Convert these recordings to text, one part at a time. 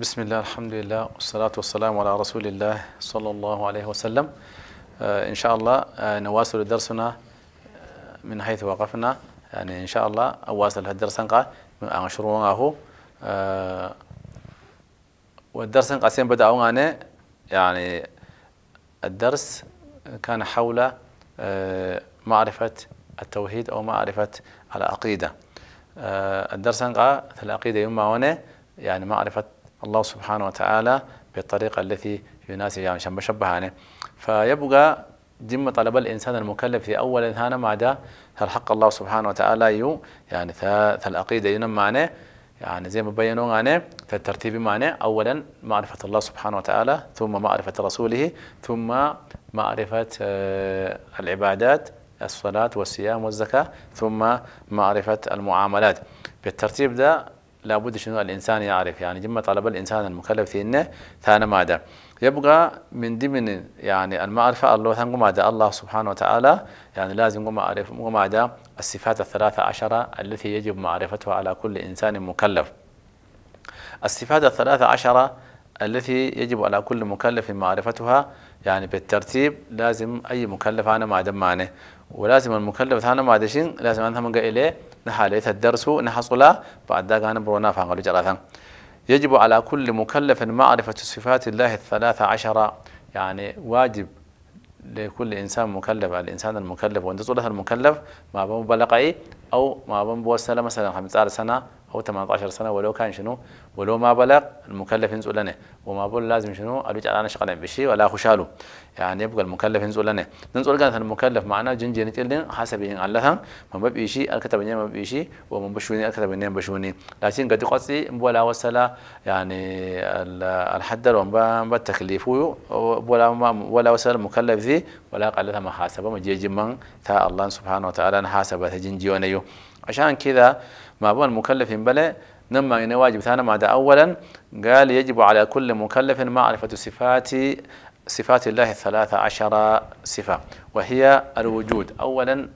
بسم الله الحمد لله والصلاة والسلام على رسول الله صلى الله عليه وسلم. إن شاء الله نواصل درسنا من حيث وقفنا، يعني إن شاء الله أواصل الدرس عن شروعه. والدرس قسم بدأوا عنه، يعني الدرس كان حول معرفة التوحيد أو معرفة العقيدة. الدرس عن العقيدة يوم عنه، يعني معرفة الله سبحانه وتعالى بالطريقة التي يناسب يعني شبهانه. فيبقى ذمة طلب الإنسان المكلف في أول إنسان مع ده حق الله سبحانه وتعالى يو يعني العقيدة ينم معناه، يعني زي ما بينوا عنه الترتيب معناه أولا معرفة الله سبحانه وتعالى، ثم معرفة رسوله، ثم معرفة العبادات الصلاة والصيام والزكاة، ثم معرفة المعاملات. بالترتيب ده لابد شنو الإنسان يعرف، يعني جمة طلب الإنسان المكلف في إنه ثاني ماذا يبقى من ضمن يعني المعرفة الله ثاني ماذا الله سبحانه وتعالى، يعني لازم معرفة ماذا الصفات الثلاثة عشرة التي يجب معرفتها على كل إنسان مكلف. الصفات الثلاثة عشرة التي يجب على كل مكلف معرفتها، يعني بالترتيب لازم أي مكلف أنا ماذا معناه، ولازم المكلف ثاني ماذا شين لازم أنت من قائله نحاليت الدرس نحصل بعد ذلك أنا برونا فانقل جراثا. يجب على كل مكلف معرفة صفات الله الثلاثة عشرة، يعني واجب لكل إنسان مكلف على الإنسان المكلف وانتصره المكلف ما بم بلقي أو ما بم بوصل مثلا 15 سنة أو 18 سنة ولو كان شنو ولو ما بلغ المكلف ينزل لنا وما بقول لازم شنو أريد أنا شغلنا بشيء ولا خشاله، يعني يبقى المكلف ينزل لنا ننزل كان المكلف معنا جنجنة لنا حسب إن علها ما بيجي شيء الكتاب إني ما بيجي شيء وما بشوني الكتاب إني بشوني، لكن قد قصي ولا وصل يعني الحد وما بتكلفه ولا وصل المكلف ذي ولا قالها ما حاسبه ما جيجي من تا الله سبحانه وتعالى نحاسبه تجنجيونيو. عشان كذا ما بون المكلف بلا نما إن واجب ثاني مع ده أولا قال يجب على كل مكلف معرفة صفات الله الثلاثة عشر صفة، وهي الوجود. أولا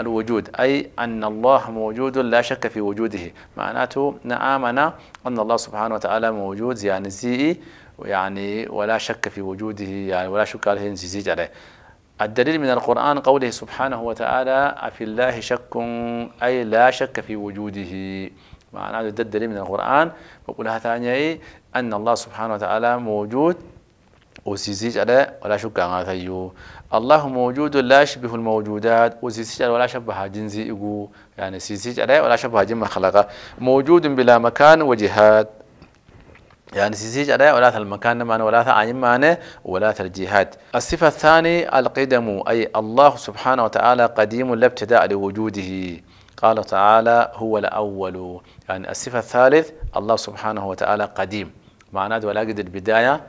الوجود أي أن الله موجود لا شك في وجوده، معناته نآمنا أن الله سبحانه وتعالى موجود يعني زي يعني ولا شك في وجوده، يعني ولا شك عليه نزيج عليه. الدليل من القرآن قوله سبحانه وتعالى أفي الله شك أي لا شك في وجوده، معناه ده الدليل من القرآن. بقولها ثانية أن الله سبحانه وتعالى موجود وسيزيج على ولا شك عنه، الله موجود لا يشبه الموجودات وسيزيج على ولا شبه جنسي إجو يعني سيزيج على ولا شبه جمع خلقه، موجود بلا مكان وجهات يعني سيسيج عليه ولا المكان معنا ولا عين معنا ولا الجهات. الصفة الثانية القدم أي الله سبحانه وتعالى قديم لا ابتداء لوجوده، قال تعالى هو الأول. يعني الصفة الثالث الله سبحانه وتعالى قديم معناه ولا قد البداية،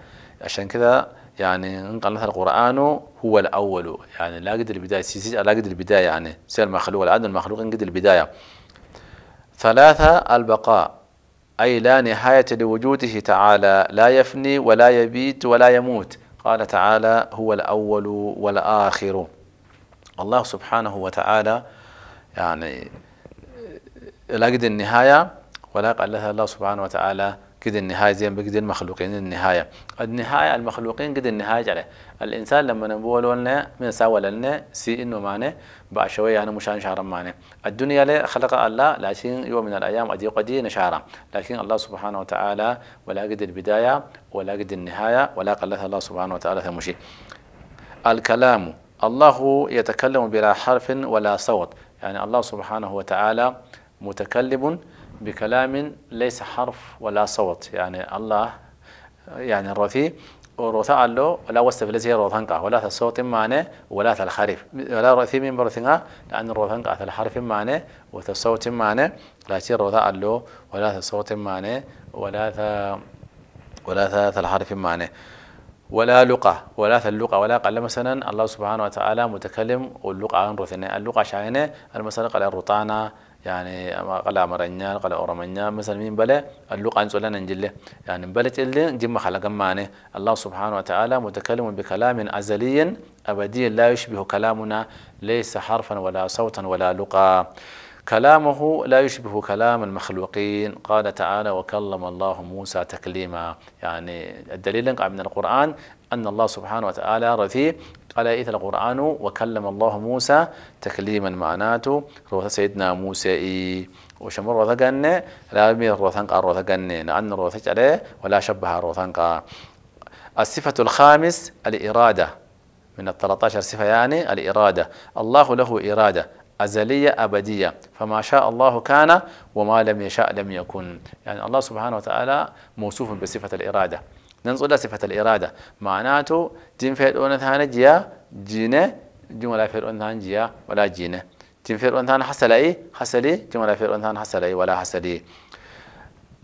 عشان كذا يعني نقل مثل القرآن هو الأول يعني لا قد البداية سيسيج على قد البداية يعني سير المخلوق العدل المخلوق قد البداية. ثلاثة البقاء أي لا نهاية لوجوده تعالى لا يفني ولا يبيت ولا يموت، قال تعالى هو الأول والآخر. الله سبحانه وتعالى يعني لا قد النهاية ولا قال لها الله سبحانه وتعالى قد النهاية زي ما قد المخلوقين النهاية المخلوقين قد النهاية عليه. الإنسان لما نقول لنا من سوى لنا سي إنه معناه بعد شوية أنا مشان شعرا معناه الدنيا لا خلق الله لكن يوم من الأيام أدي قدي شعرا، لكن الله سبحانه وتعالى ولا قد البداية ولا قد النهاية ولا قالتها الله سبحانه وتعالى ثمشي. الكلام الله يتكلم بلا حرف ولا صوت، يعني الله سبحانه وتعالى متكلم بكلام ليس حرف ولا صوت، يعني الله يعني الرثي ورثاء له ولا وصف ليس رثنقه ولا صوت معناه ولا الخريف ولا رثي من برثنا، لأن الرثنقه الحرف معناه وتصوت معناه لكن رثاء له ولا صوت معناه ولا الحرف معناه ولا لقى ولا قال مثلا الله سبحانه وتعالى متكلم واللقى عن رثنا اللقى شعينه المثل قال الرطانة يعني قلا مرنيا قلا أورمنيا مثلا مين بلا اللقى أنزلنا ننجله يعني بلت اللي جم خلق معناه الله سبحانه وتعالى متكلم بكلام أزلي أبدي لا يشبه كلامنا ليس حرفا ولا صوتا ولا لقى. كلامه لا يشبه كلام المخلوقين. قال تعالى: وكلم الله موسى تكليما. يعني الدليل من القرآن أن الله سبحانه وتعالى رفيع. قال إيث القرآن وكلم الله موسى تكليما، معناته روث سيدنا موسى وشمر روثقن لا يمير روثنقا روثقن لأن روثج عليه ولا شبه روثنقا. الصفة الخامس الإرادة، من ال13 صفة يعني الإرادة. الله له إرادة أزلية أبدية، فما شاء الله كان وما لم يشاء لم يكن. يعني الله سبحانه وتعالى موصوف بصفة الإرادة. ننظر صفة الإرادة معناته جن فيرون ثان جيا جينة، جن ولا فيرون ثان جيا ولا جينة، جن فيرون ثان حصلي حصلي، جن ولا فيرون ثان حصلي ولا حصلي.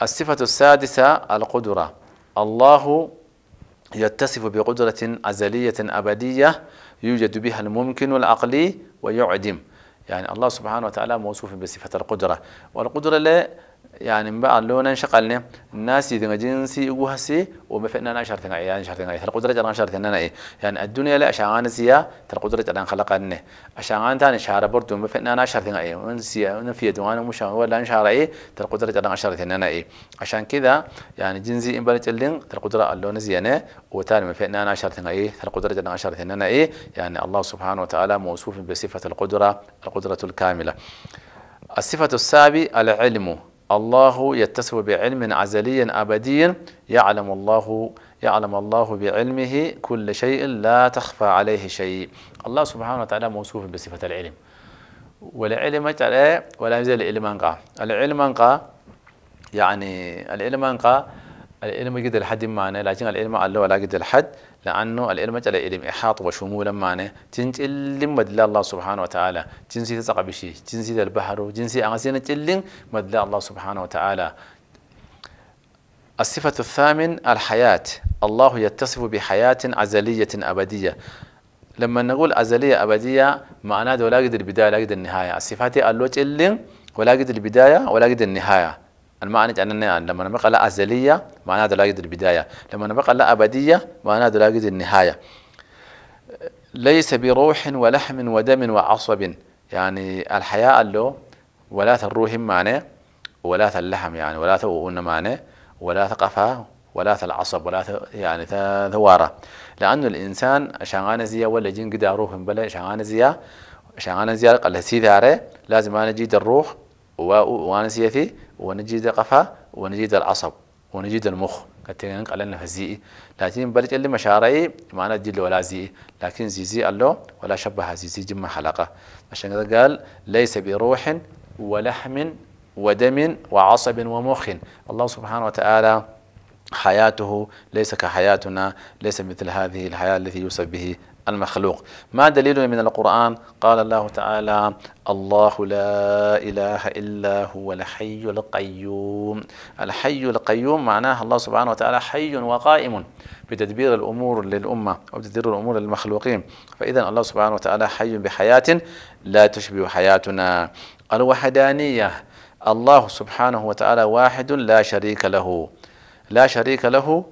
الصفة السادسة القدرة، الله يتصف بقدرة أزلية أبدية يوجد بها الممكن العقلي ويعدم. يعني الله سبحانه وتعالى موصوف بصفة القدرة، والقدرة لا يعني من بعد لون انشقلنا الناس يدنا جنسي وهسي وما فينا نشرتنا يعني نشرتنا القدرة جران شرتنا إيه. يعني الدنيا لا أشعان سيا القدرة جران خلقنا أشعان ثاني شعر برضو ما فينا نشرتنا إيه ونسيا ونفي دوان ومش ولا نشعر إيه القدرة جران شرتنا إيه. عشان كذا يعني جنسي إن بنت اللين القدرة اللون زينا وتاني ما فينا نشرتنا إيه القدرة جران شرتنا إيه. يعني الله سبحانه وتعالى موصوف بصفة القدرة، القدرة الكاملة. الصفة السابعة العلم، الله يتصف بعلم عزلي أبدي يعلم الله بعلمه كل شيء لا تخفى عليه شيء. الله سبحانه وتعالى موصوف بصفة العلم، والعلم تعالى ولا يزال العلم انقى يعني العلم قد الحد معنا، لكن العلم الله ولا قد الحد لأنه العلم تعالى علم إحاط وشمولا معنا. تنتي اللم مدلا الله سبحانه وتعالى، تنسي تسقى بشي، تنسي البحر، تنسي أغسين اللم مدلا الله سبحانه وتعالى. الصفة الثامن الحياة، الله يتصف بحياة أزلية أبدية. لما نقول أزلية أبدية معناه ولا قد البداية ولا قد النهاية. الصفات الله اللم ولا قد البداية ولا قد النهاية. المعنى أننا لما نبقى لا أزلية معناته لا يوجد البداية، لما نبقى لا أبدية معناته لا يوجد النهاية. ليس بروح ولحم ودم وعصب، يعني الحياة له ولا الروح معناه ولا اللحم يعني ولا وقلنا معناه ولا قفاه ولا العصب ولا يعني ثوارة، لأن الإنسان شغانزية ولا جن قد روح بلا شغانزية قال سيدارة لازم أنا جيد الروح وانا سيثي ونجيد قفا ونجيد العصب ونجيد المخ كتيرين قالنا فزي. لكن بلج اللي مشارعي معنا دي ولا زي، لكن زي الله ولا شبه زي جم حلقه. عشان كذا قال ليس بروح ولحم ودم وعصب ومخ. الله سبحانه وتعالى حياته ليس كحياتنا، ليس مثل هذه الحياة التي يوصف به المخلوق. ما دليلنا من القرآن؟ قال الله تعالى: الله لا إله إلا هو الحي القيوم. الحي القيوم معناه الله سبحانه وتعالى حي وقائم بتدبير الأمور للأمة وبتدبير الأمور للمخلوقين، فإذا الله سبحانه وتعالى حي بحياة لا تشبه حياتنا. الوحدانية، الله سبحانه وتعالى واحد لا شريك له، لا شريك له.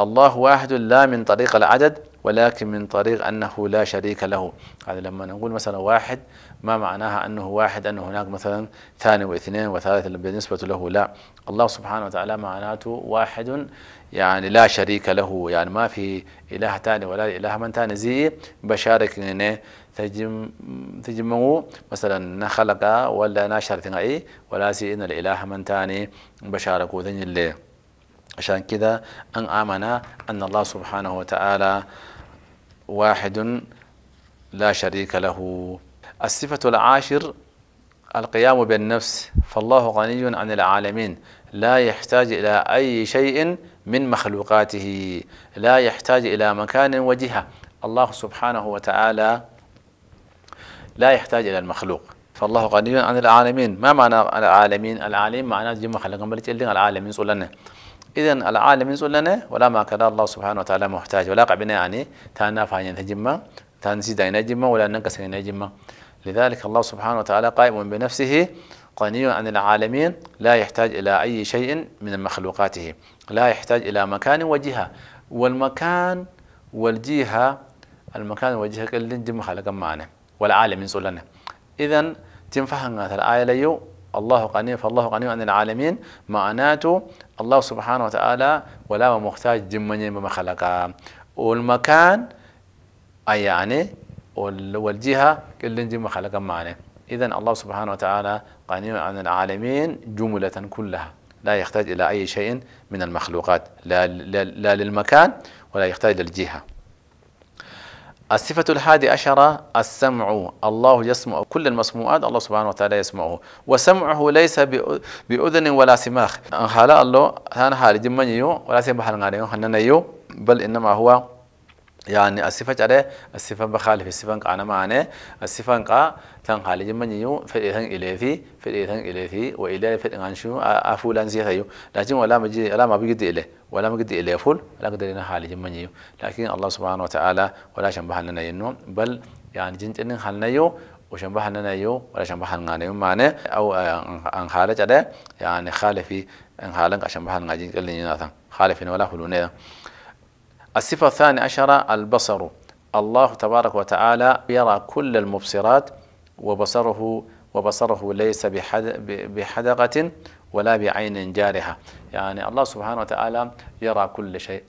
الله واحد لا من طريق العدد ولكن من طريق أنه لا شريك له. هذا لما نقول مثلا واحد ما معناها أنه واحد أنه هناك مثلا ثاني واثنين وثالث بالنسبة له، لا، الله سبحانه وتعالى معناته واحد يعني لا شريك له، يعني ما في إله ثاني ولا إله من ثاني زي بشارك تجمعوا مثلا خلق ولا ناشر ثنائي ولا زي إن الإله من ثاني بشاركوا ذن الله. عشان كذا أن آمن أن الله سبحانه وتعالى واحد لا شريك له. الصفة العاشر القيام بالنفس، فالله غني عن العالمين لا يحتاج إلى أي شيء من مخلوقاته، لا يحتاج إلى مكان وجهة. الله سبحانه وتعالى لا يحتاج إلى المخلوق، فالله غني عن العالمين. ما معنى العالمين؟ العالم معناه جمع خلقهم بل تقلين العالمين صلنا، إذن العالمين صلنا ولا ما كان الله سبحانه وتعالى محتاج ولا قبنا يعني تانا فاين تجمع تنزيد ينجم ولا ننقص ينجم. لذلك الله سبحانه وتعالى قائم بنفسه غني عن العالمين لا يحتاج إلى أي شيء من مخلوقاته، لا يحتاج إلى مكان وجهة. والمكان والجهة، المكان والجهة كل جمع خلق معنا والعالمين صلنا، إذن تنفهمنا الآية ليو الله غني فالله غني عن العالمين معناته الله سبحانه وتعالى ولا محتاج جمني بما خلق والمكان أي يعني والجهة كل جم خلق معنا إذن الله سبحانه وتعالى غني عن العالمين جملة كلها لا يحتاج إلى أي شيء من المخلوقات لا للمكان ولا يحتاج للجهة. الصفة الحادية عشرة السمع الله يسمع كل المسموعات الله سبحانه وتعالى يسمعه وسمعه ليس بأذن ولا سماخ خلا الله أنا خارج من يو ولا سمع حلقانيو خلنا يو بل إنما هو يعني الصفة عليه الصفة بخالف الصفة أنا معناه الصفة كا تنخالج من يو في إثنين إليه وإليه في أنشوا أفولان زيهيو لكن ولا ما بيجد إليه ولا ما بيجد إليه فول لا قدرنا خالج من يو لكن الله سبحانه وتعالى ولا شنبه لنا ينو بل يعني جنتين خلنا يو وشنبه لنا يو ولا شنبه لنا يو معناه أو أنخالج عليه يعني خالفي أنخالج شنبه لنا جنت اللي يناثن خالفين ولا خلونه. الصفة الثانية عشرة البصر الله تبارك وتعالى يرى كل المبصرات وبصره ليس بحدقة ولا بعين جارحة يعني الله سبحانه وتعالى يرى كل شيء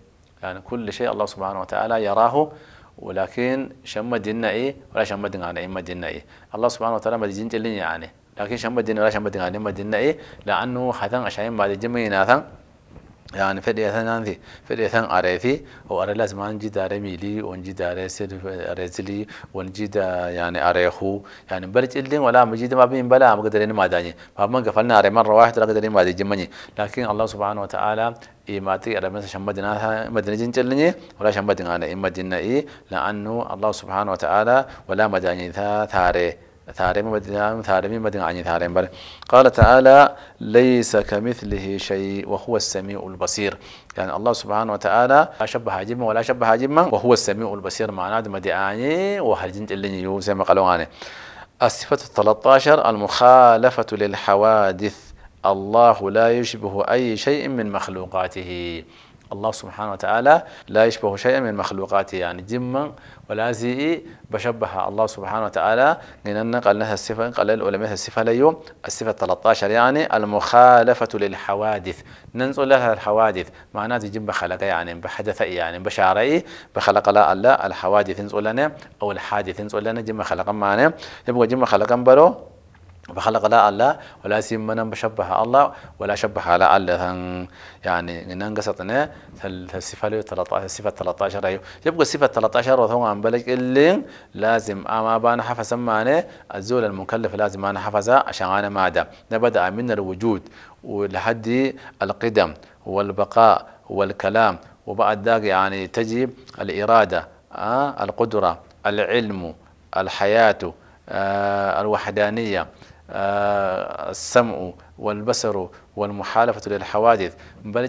يعني كل شيء الله سبحانه وتعالى يراه ولكن شم ديننا إيه ولا شم ديننا إيه ما ديننا إيه الله سبحانه وتعالى ما دينت لين يعني لكن شم ديننا ولا شم ديننا إيه ما ديننا إيه لأنه حثان أشعين بعد جميعنا يعني فدي ثان ذي فدي ثان عرفي وأنا لازم أنجي داري ميلي وأنجي داري سير رزلي وأنجي دا يعني عرفه يعني برج اللين ولا مجيد ما بين بلا ما قدرين ما داني فما قفلنا عرف مرة واحدة لا قدرين ما دي جمني لكن الله سبحانه وتعالى إيماتي على مثلا شمدنا مدني جنتلني ولا شمدنا أنا إيماتنا إيه لأنه الله سبحانه وتعالى ولا مداني ثاري قال تعالى ليس كمثله شيء وهو السميع البصير يعني الله سبحانه وتعالى لا شبه جمه ولا شبه جمه وهو السميع البصير معناه مدعاني وحرجنت اللي يو زي ما قالوا عنه. الصفة 13 المخالفة للحوادث الله لا يشبه أي شيء من مخلوقاته الله سبحانه وتعالى لا يشبه شيئا من مخلوقاته يعني جما ولا زي بشبهها الله سبحانه وتعالى لأن قال لها الصفة قال العلماء الصفة ليوم الصفة 13 يعني المخالفة للحوادث ننزل لها الحوادث معناته جنب خلق يعني بحدث يعني بشاري بخلق لا الله الحوادث ننزل لنا أو الحادث ننزل لنا جنب خلق معنا يبقى جنب خلق برو فخلق لا الله ولا سيمنا بشبه الله ولا شبه على الله يعني ننقصتنا الصفة 13 الصفة 13 أيوه يبقى الصفة 13 وثوما عن بالك اللي لازم أما بان حفظ معنا الزول المكلف لازم أنا حفظه عشان أنا ماذا نبدأ من الوجود ولحد القدم والبقاء والكلام وبعد ذلك يعني تجي الإرادة القدرة العلم الحياة الوحدانية السمع والبصر والمحالفة للحوادث بل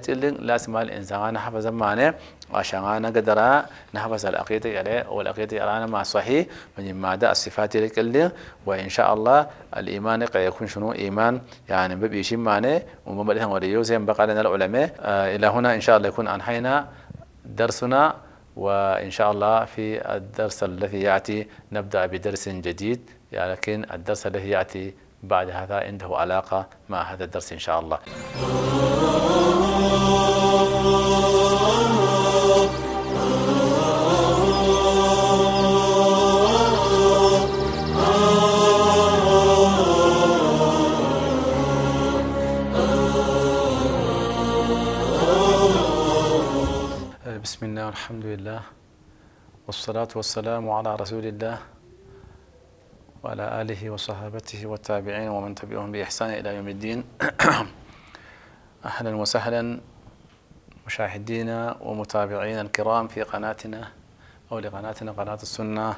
لازم الإنسان حفظ معنا عشان أنا قدر نحفظ العقيدة عليه والعقيدة علينا مع صحيح من مادة الصفات الكل وإن شاء الله الإيمان قد يكون شنو إيمان يعني ببيشين معنا ومبلغهم وريو زي ما بقى لنا العلماء إلى هنا إن شاء الله يكون أنحينا درسنا وإن شاء الله في الدرس الذي يأتي نبدأ بدرس جديد لكن الدرس الذي يأتي بعد هذا عنده علاقة مع هذا الدرس إن شاء الله. بسم الله والحمد لله والصلاة والسلام على رسول الله وعلى آله وصحابته والتابعين ومن تبعهم بإحسان إلى يوم الدين. أهلا وسهلا مشاهدينا ومتابعينا الكرام في قناتنا أو لقناتنا قناة السنة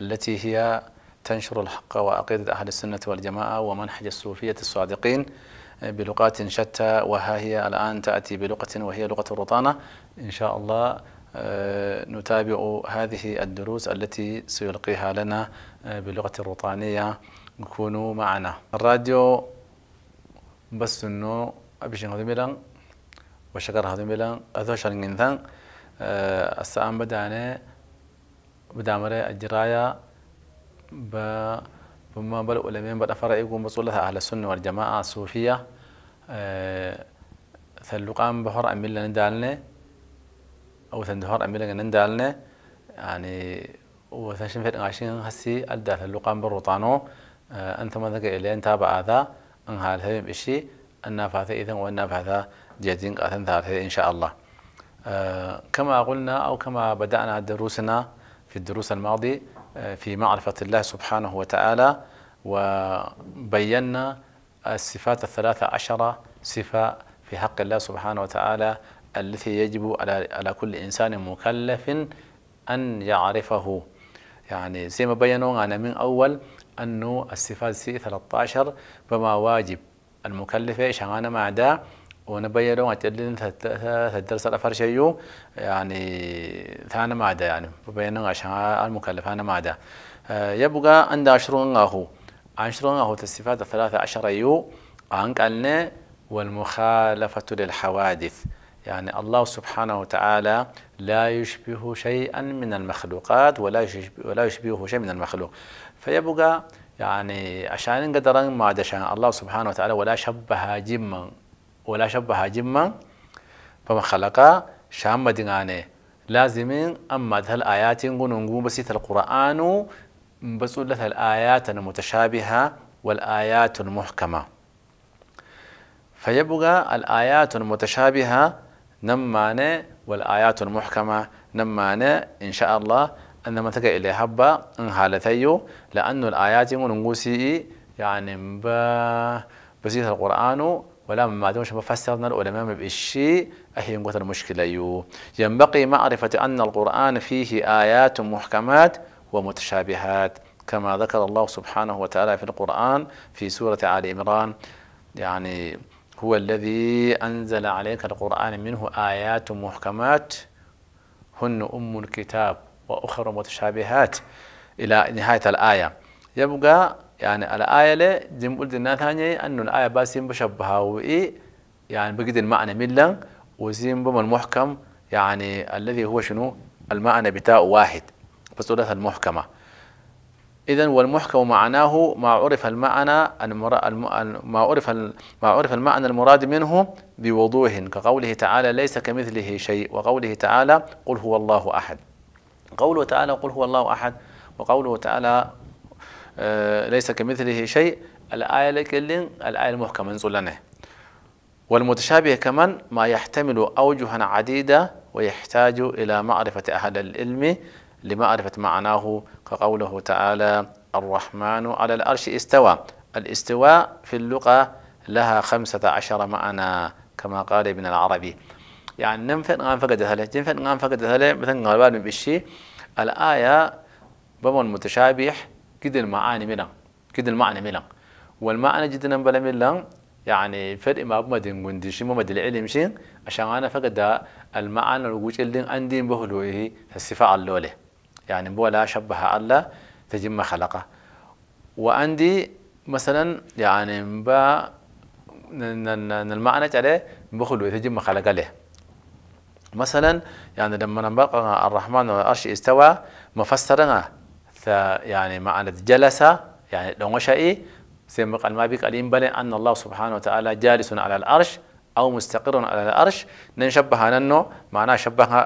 التي هي تنشر الحق وعقيدة أهل السنة والجماعة ومنهج الصوفية الصادقين بلغات شتى وها هي الآن تأتي بلغة وهي لغة الرطانة إن شاء الله نتابع هذه الدروس التي سيلقيها لنا بلغة الرطانية كونوا معنا الراديو بس إنه أبشر هذا ميلان وشكر هذا ميلان هذا شرعين ثان الساعة بدأنا الجراية ب ثم بدأ الأمين بدأ فرع يقوم بصولها أهل السنة والجماعة الصوفية ثلقان بحر أميلا ندالنا أو ثندهار أميلا ندالنا يعني وثنشن في العشرين هسي أدى ثلقان بالروطانو أنت ما ذاك إلي أن تابع هذا أن هالهم إشي النافذة إذا والنافذة جدين قاثن ثالثة إن شاء الله. كما قلنا أو كما بدأنا دروسنا في الدروس الماضية في معرفة الله سبحانه وتعالى، وبينا الصفات الثلاثة عشرة صفة في حق الله سبحانه وتعالى التي يجب على كل إنسان مكلف أن يعرفه. يعني زي ما بينوا أنا من أول أنه الصفات 13 فما واجب المكلف يشغلنا مع ده، ونبينوا أتلين الدرس الأفر شيء يعني ثانا مع ده، يعني بينوا عشان المكلف أنا مع ده. يبقى عند 20 الصفات 13 يو عنك أن والمخالفة للحوادث، يعني الله سبحانه وتعالى لا يشبه شيئا من المخلوقات ولا يشبهه شيء من المخلوق. فيبقى يعني عشان قدران ما عشان الله سبحانه وتعالى ولا شبه جما فما خلق شام دينانه لازم اما ذل ايات نقول بسيط القران بس له الايات المتشابهه والايات المحكمه. فيبقى الآيات المتشابهة نمانة والآيات المحكمة نمانة إن شاء الله أن ما تقع إليه حبة إن حالتيو، لأن الآيات نقوسي يعني بسيط القرآن ولا ما دونش بفسرنا العلماء بالشيء أهي نقوة المشكلة يو. ينبغي معرفة أن القرآن فيه آيات محكمات ومتشابهات كما ذكر الله سبحانه وتعالى في القرآن في سورة آل عمران، يعني هو الذي أنزل عليك القرآن منه آيات محكمات هن أم الكتاب وأخر متشابهات إلى نهاية الآية. يبقى يعني الآية لي قلنا ثانية أن الآية باسين بشبهها وإيه يعني بقد المعنى ملا وزين بم المحكم يعني الذي هو شنو المعنى بتاعه واحد بس المحكمة. إذا والمحكم معناه ما عرف المعنى المراد منه بوضوح كقوله تعالى ليس كمثله شيء، وقوله تعالى قل هو الله أحد. قوله تعالى قل هو الله أحد وقوله تعالى ليس كمثله شيء الآية لكلين الآية المحكمة نزلنا. والمتشابه كمان ما يحتمل أوجها عديدة ويحتاج إلى معرفة أهل العلم لمعرفة معناه كقوله تعالى الرحمن على العرش استوى. الاستواء في اللغة لها 15 معنى كما قال ابن العربي. يعني ننفق عن فقد هلا مثلا غالبا بالشيء الآية بمن متشابه كده المعنى ملا والمعنى جدا بلا ملا يعني فرق ما بدين قنديش ما بدل العلم شيء عشان أنا فقد المعنى الوجه اللي عندي بهلوه الصفة اللولة يعني بولا شبه الله تجمع خلقه. وعندي مثلا يعني با المعنى عليه بهلوه تجمع خلقه له مثلا يعني لما نبقى الرحمن والعرش استوى مفسرنا يعني معنى جلسة يعني لو شيء سيما قال ما بك أليم بل أن الله سبحانه وتعالى جالس على العرش أو مستقر على العرش نشبه أنه معناه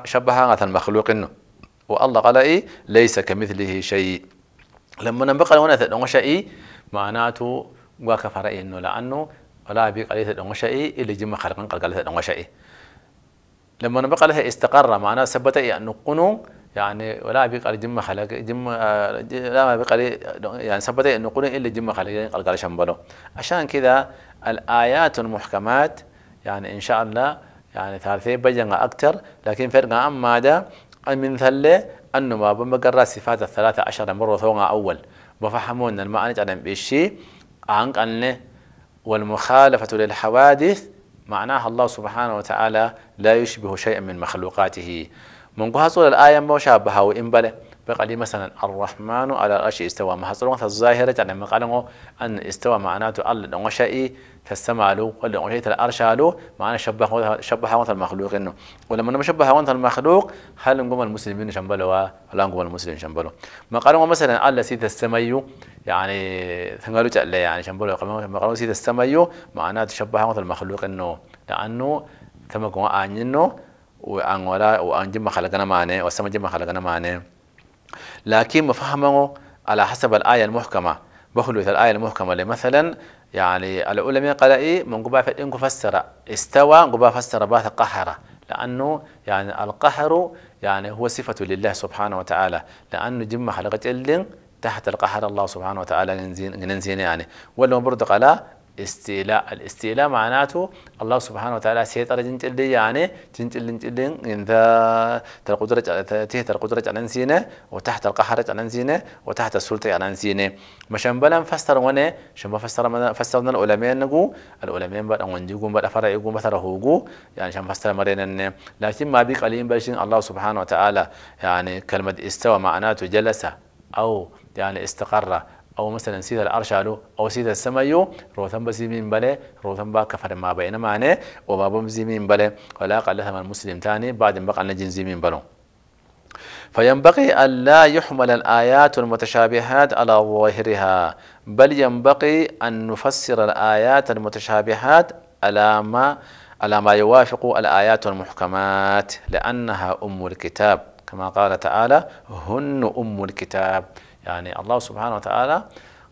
شبه مثل المخلوق إنه والله قال إيه ليس كمثله شيء. لما نبقى هنا تدعو شيء معناته وكفر إنه لأنه ولا بك أليم تدعو شيء اللي جمع خلقا قال تدعو شيء. لما نبقى لها استقر معناه ثبت أنه قنو يعني ولا بيقال جم خلق جم لا بيقال يعني ثبت انه قلنا الا جم خلق قال شنبلو. عشان كذا الايات المحكمات يعني ان شاء الله يعني ثالثين بجن اكثر، لكن فرق اما ده من ثله انه ما بنقرا صفات 13 مره ثوغا اول بفهمونا المعنى عدم بشيء عن قلنا. والمخالفه للحوادث معناها الله سبحانه وتعالى لا يشبه شيئا من مخلوقاته. من قهصوا الآية ما شابهه وإن بله بقالي مثلا الرحمن على العرش استوى محصورة الظاهرة يعني مقالنا أن استوى معناته الله نغشئي تسمع له ولا نغشئي تلأرش له معناه شبه وانت المخلوق إنه ولما نشبه وانت المخلوق هل نقوم المسلمين شنبلوا ولا نقوم المسلمين شنبلوا مقالنا مثلا الله سيد السمايو يعني ثنقلوا جل يعني شنبلوا مقالنا سيد السمايو معناته شبه وانت المخلوق إنه لأنه ثم قوم أنينه وأنغلا وأنجم خلقنا معناه وسمجم خلقنا معناه لكن مفهمه على حسب الآية المحكمة بخلوث الآية المحكمة لمثلا يعني العلماء قال إيه من قبع فإنكو فسر استوى قبع فسر باث قهرة لأنه يعني القهر يعني هو صفة لله سبحانه وتعالى لأنه جم خلقت اللين تحت القهر الله سبحانه وتعالى ننزين يعني ولو برضو قال استيلاء الاستيلاء معناته الله سبحانه وتعالى سيطر جنت اللي يعني جنت اللي إن ذا القدرة تحت القدرة على نسينه وتحت القهرة على نسينه وتحت السلطة على نسينه مشان بلن فسر ونه شنب فسرنا العلماء نجو العلماء بقى ونجيكم بقى فرع يجون بقى رهوجو يعني شنب فسر مرينا لكن ما بيك عليهم بيشين الله سبحانه وتعالى يعني كلمة استوى معناته جلس أو يعني استقر أو مثلا سيد العرش أو سيد السمايو روثن بزيمين بله روثن با كفر ما بين معناه وما بمزيمين بله ولا قال لها المسلم ثاني بعد ما قال نجن زيمين بله فينبغي ألا يحمل الآيات المتشابهات على ظاهرها بل ينبغي أن نفسر الآيات المتشابهات على ما يوافق الآيات المحكمات لأنها أم الكتاب كما قال تعالى هن أم الكتاب يعني الله سبحانه وتعالى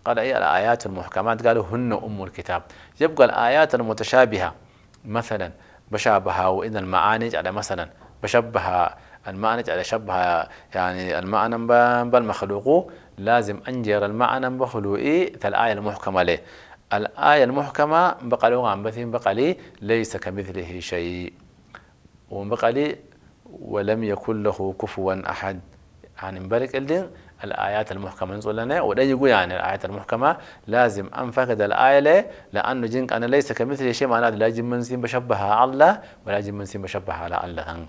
قال إيه الآيات المحكمات قالوا هن أم الكتاب يبقى الآيات المتشابهة مثلا بشابها وإن المعاني على مثلا بشبها المعنى على شبها يعني المعنى بالمخلوق لازم أنجر المعنى بخلوقي تالآية المحكمة له الآية المحكمة بقالوا عن بثين بقالي ليس كمثله شيء وبقالي ولم يكن له كفوا أحد يعني مبارك الدين الآيات المحكمة نقول لنا وده يقول يعني الآيات المحكمة لازم أنفقد الآية لأنه جنك أنا ليس كمثل شيء معناه لا يجب من سين بشبهها على الله ولا يجب من سين بشبهها على الله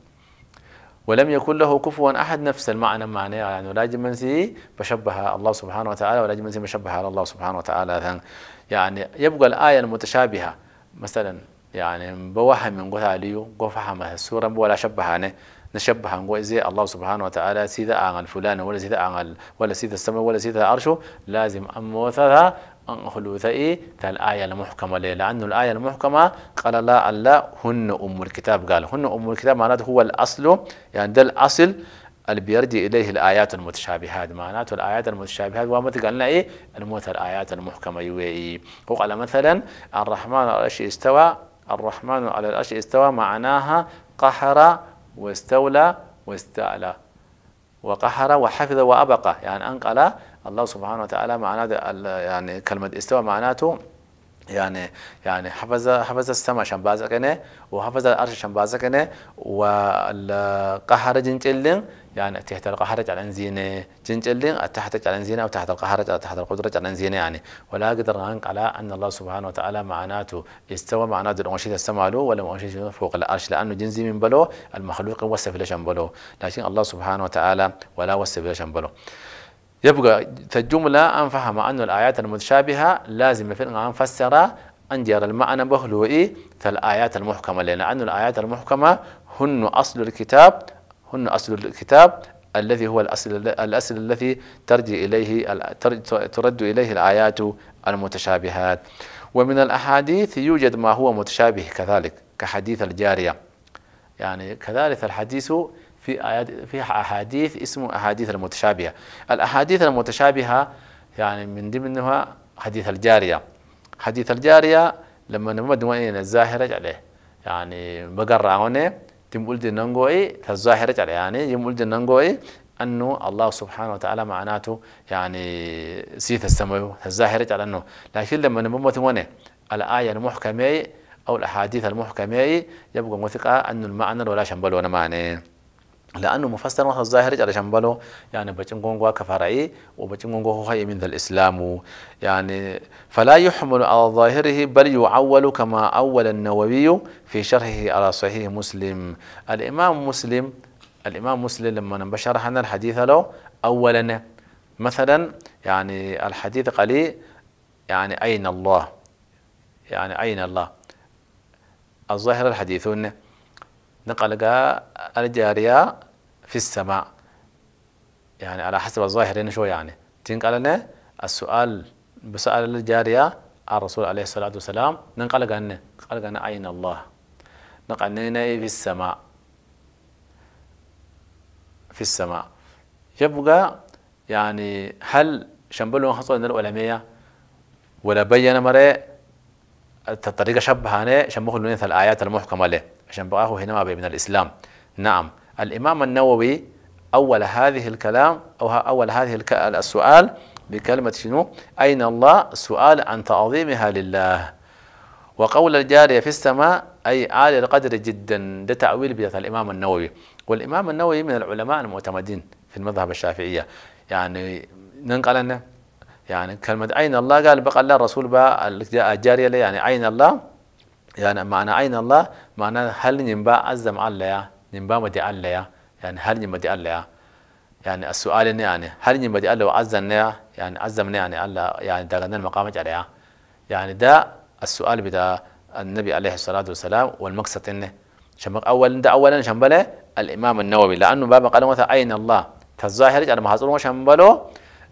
ولم يكن له كفوا أحد نفس المعنى معناه يعني لا يجب من سين بشبهها الله سبحانه وتعالى ولا يجب من سين بشبهها على الله سبحانه وتعالى يعني يبقى الآية المتشابهة مثلا يعني بوهم من قوة عليو قوة فحمها السورة ولا شبهانه نشبه نقول زي الله سبحانه وتعالى سيدا عن فلان ولا سيدا عن ولا سيدا السماء ولا سيدا عرشه لازم أموثها أنخلو ثئي الآية المحكمة لأنه الآية المحكمة قال لا الله هن أم الكتاب قال هن أم الكتاب معناته هو الأصل يعني ده الأصل اللي بيرجع إليه الآيات المتشابهات معناته الآيات المتشابهات ومتى قالنا إيه الموت الآيات المحكمة يوي وقال مثلا الرحمن على العرش استوى الرحمن على العرش استوى معناها قهر واستولى واستعلى وقهر وحفظ وأبقى يعني أنقل الله سبحانه وتعالى معناته يعني كلمة استوى معناته يعني حفظ السماء شنبازكنه وحفظ الأرش شنبازكنه والقهر جنجلين يعني تحت القهر على زينه جنجلين تحت على زينه أو تحت القهر تحت القدرة على زينه يعني ولا قدر أنك على أن الله سبحانه وتعالى معناته استوى معناته الأنشيد السماء له ولا الأنشيد فوق الأرش لأنه جنزي من بلو المخلوق وصف له شنبله لكن الله سبحانه وتعالى ولا وصف له شنبله يبقى الجملة أن فهم أن الآيات المتشابهة لازم يفرق عن فسرة أنجر المعنى بهلوئي فالآيات المحكمة لأن الآيات المحكمة هن أصل الكتاب الذي هو الأصل الذي ترد إليه الآيات المتشابهات ومن الأحاديث يوجد ما هو متشابه كذلك كحديث الجارية يعني كذلك الحديث في أحاديث اسمه أحاديث المتشابهة الأحاديث المتشابهة يعني من ضمنها حديث الجارية لما نمد وين الظاهرة عليه يعني بقرعونه تقول دينغوي الظاهرة عليه يعني يقول دينغوي أنه الله سبحانه وتعالى معناته يعني سيث السماء الظاهرة على أنه لكن لما نمد وين الآية المحكمة أو الأحاديث المحكمة يبقى موثقة أن المعنى ولا شنبل ولا معنى لأنه مفسر وهذا الظاهر على شنبله يعني بتشنقون كفرعي وبتشنقون هو خير من ذا الإسلام يعني فلا يحمل على ظاهره بل يعول كما أول النووي في شرحه على صحيح مسلم الإمام مسلم الإمام مسلم لما شرح لنا الحديث له أولا مثلا يعني الحديث قال يعني أين الله، يعني أين الله. الظاهر الحديث نقل الجارية في السماء، يعني على حسب الظاهر شو يعني تنقل لنا السؤال بسأل الجارية الرسول عليه الصلاة والسلام نقل لنا قال أين الله، نقل لنا في السماء. في السماء يبقى يعني هل شنبلون خصوصا العلمية ولا بين مرة الطريقة شبهانة شنبخوا لنا الآيات المحكمة له عشان بقاه هنا من الإسلام. نعم الإمام النووي أول هذه الكلام أو أول هذه السؤال بكلمة شنو أين الله، سؤال عن تعظيمها لله. وقول الجارية في السماء أي عالي القدر جدا، ده تأويل بيت الإمام النووي، والإمام النووي من العلماء المعتمدين في المذهب الشافعية. يعني ننقل لنا يعني كلمة أين الله قال بقى الله الرسول بقى الجارية لي يعني أين الله، يعني معنى أين الله معناه هل ينبا عزم على ينبا مدي على يعني هل ينبا على يعني السؤال يعني هل ينبا على وعزم يعني عزم يعني على يعني ده المقام عليها، يعني ده السؤال بتاع النبي عليه الصلاة والسلام. والمقصد إنه شمك أول ده أولا شمبله الإمام النووي لأنه باب قال مثلا أين الله تظاهر على ما حصل وشمبله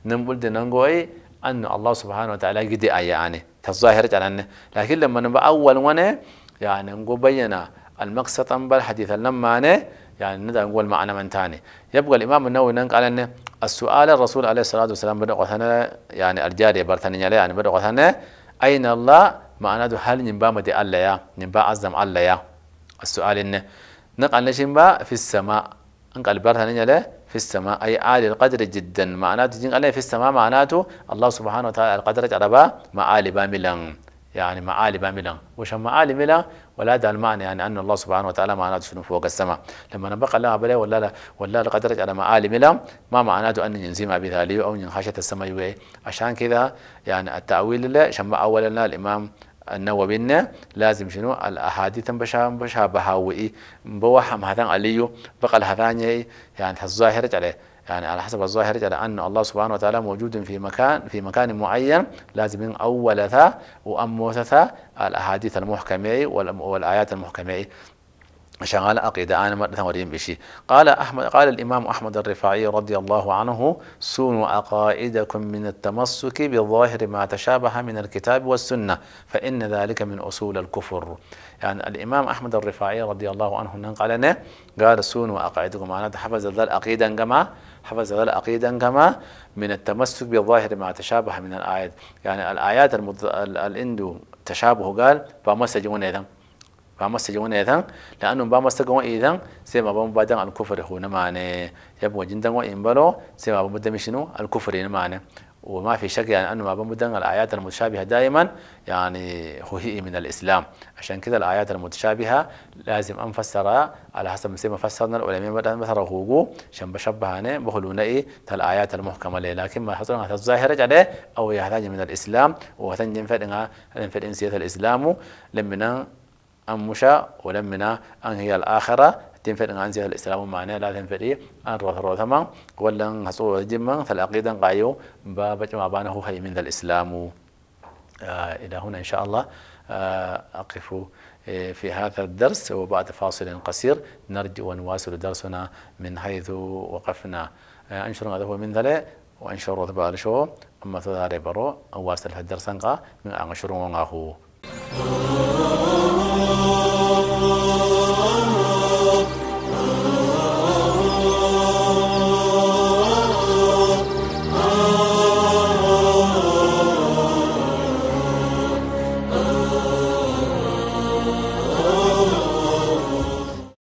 نقول دنقوي أن الله سبحانه وتعالى قد يعني تظاهر على أنه، لكن لما نبقى أول ونه يعني نقول بينا المقصد تنبل حديثا لما أنا يعني نقول معنى من ثاني. يبقى الإمام النووي نقال أنه السؤال الرسول عليه الصلاة والسلام بدأ قتنا يعني الجارية برتنية يعني بدأ قتنا أين الله معناته هل ينبا مدي الله يا ينبا عزم الله يا السؤال إنه نقل نشيمبا في السماء نقل برهنين له في السماء أي عالي القدر جدا، معناته جنقل في السماء معناته الله سبحانه وتعالى القدر عربا معالي باملا يعني معالي باملا وش معالي ملا ولا هذا المعنى يعني أن الله سبحانه وتعالى معناته شنو فوق السماء لما نبقى لا بلا ولا لا ولا القدر على معالي ملا ما معناته أن ينزيم بذلك أو ينخشى السماء ويه. عشان كذا يعني التأويل له شما أولا الإمام النووي لازم شنو الاحاديث مشابهه وي بوهم هذان عليو بقى هذان يعني الظاهر عليه يعني على حسب الظاهر على ان الله سبحانه وتعالى موجود في مكان معين لازم اولها واموثها الاحاديث المحكمه والايات المحكمه شغال عقيده انا ما تمرين بشيء. قال الامام احمد الرفاعي رضي الله عنه سونوا عقائدكم من التمسك بظاهر ما تشابه من الكتاب والسنه فان ذلك من اصول الكفر. يعني الامام احمد الرفاعي رضي الله عنه قال سونوا عقائدكم معناته حفظ ذا العقيده كما حفظ ذا العقيده كما من التمسك بظاهر ما تشابه من الايات، يعني الايات الاندو تشابه قال فمسجون اذا بامستجون إذن لأنهم بامستجون إذن سما بام بدن الكفر هو نمانة يبغى جندن وإنبلو سما بام بدن مشنو الكفر نمانة وما في شك يعني أنه ما بام بدن الآيات المتشابهة دائما يعني هي من الإسلام. عشان كذا الآيات المتشابهة لازم أنفسرها على حسب سما فسرنا العلماء بدن مثلا هو شنب شبهانة بخلونا إيه الآيات المحكمة له لكن ما حصلنا هذا الظاهر عليه أو يحتاج من الإسلام وهذا ينفرد إنسية الإسلام لمن أن مشى ولمنا أن هي الآخرة تنفر عن زيادة الإسلام معنا لا تنفر أن روثمان ولا حصول جمّا فالعقيدة قايو باب ما بانه هي من الإسلام. إلى هنا إن شاء الله أقف في هذا الدرس وبعد فاصل قصير نرجو ونواصل درسنا من حيث وقفنا. أنشر هذا هو من ذلك وأنشر ذبال شو أما تداري برو أواصل هذا الدرس من أنشر وغاه.